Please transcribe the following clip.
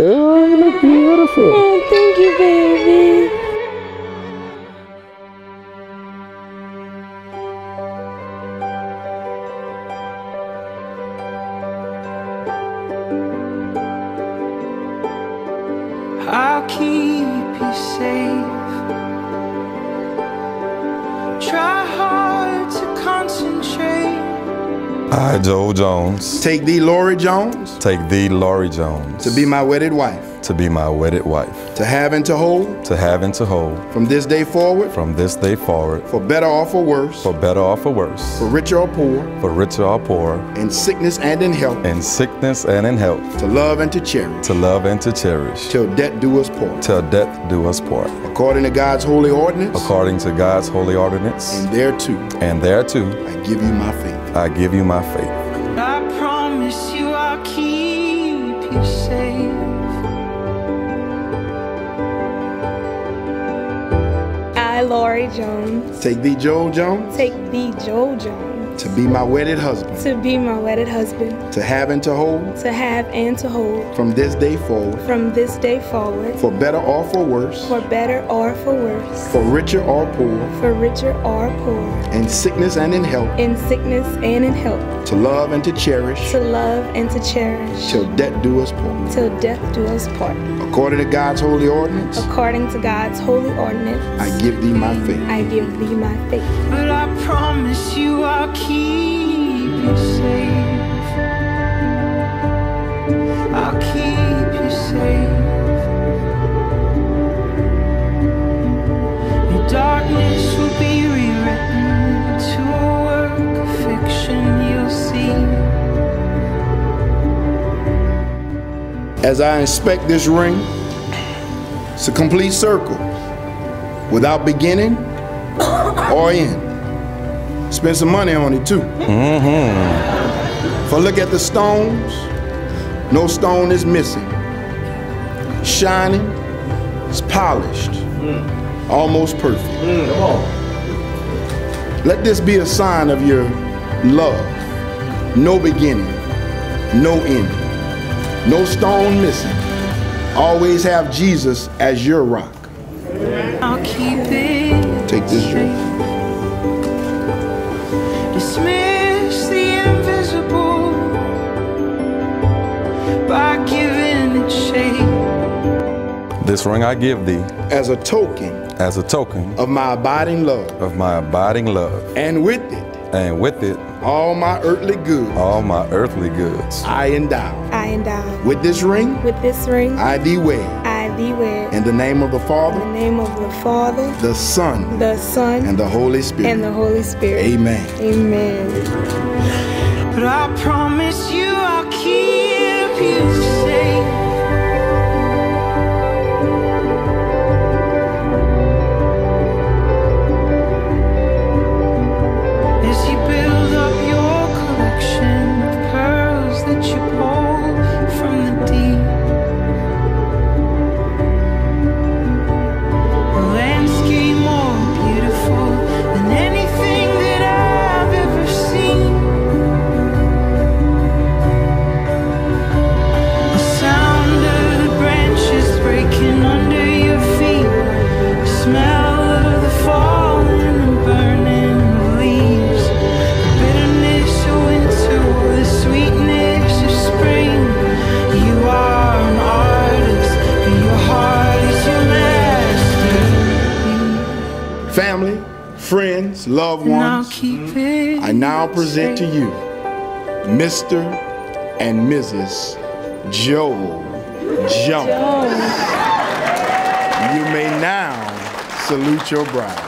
Oh, you look beautiful. Oh, thank you, baby. I'll keep you safe. Try hard to concentrate. I, Joel Jones. Take thee, Lori Jones. Take thee, Lori Jones. To be my wedded wife. To be my wedded wife. To have and to hold. To have and to hold. From this day forward. From this day forward. For better or for worse. For better or for worse. For richer or poor. For richer or poor. In sickness and in health. In sickness and in health. To love and to cherish. To love and to cherish. Till death do us part. Till death do us part. According to God's holy ordinance. According to God's holy ordinance. And thereto. And thereto. I give you my faith. I give you my faith. I promise you I'll keep you safe. I, Lori Jones. Take thee, Joel Jones. Take thee, Joel Jones. To be my wedded husband. To be my wedded husband. To have and to hold. To have and to hold. From this day forward. From this day forward. For better or for worse. For better or for worse. For richer or poor. For richer or poor. In sickness and in health. In sickness and in health. To love and to cherish. To love and to cherish. Till death do us part. Till death do us part. According to God's holy ordinance. According to God's holy ordinance. I give thee my faith. I give thee my faith. But I promise you I'll keep you safe. I'll keep you safe. Your darkness will be rewritten to a work of fiction you'll see. As I inspect this ring, it's a complete circle without beginning or end. Spend some money on it too. If I look at the stones, no stone is missing. Shining, it's polished, almost perfect. Come on. Let this be a sign of your love. No beginning, no end, no stone missing. Always have Jesus as your rock. I'll keep it. Take this drink. Dismiss the invisible by giving it shape. This ring I give thee as a token. As a token of my abiding love. Of my abiding love. And with it. And with it. All my earthly goods. All my earthly goods. I endow. I endow. With this ring. With this ring. I thee wed. I thee wed. In the name of the Father. In the name of the Father. The Son. The Son. And the Holy Spirit. And the Holy Spirit. Amen. Amen. But I promise you I'll keep you safe. Family, friends, loved ones, I now present to you Mr. and Mrs. Joel Jones. You may now salute your bride.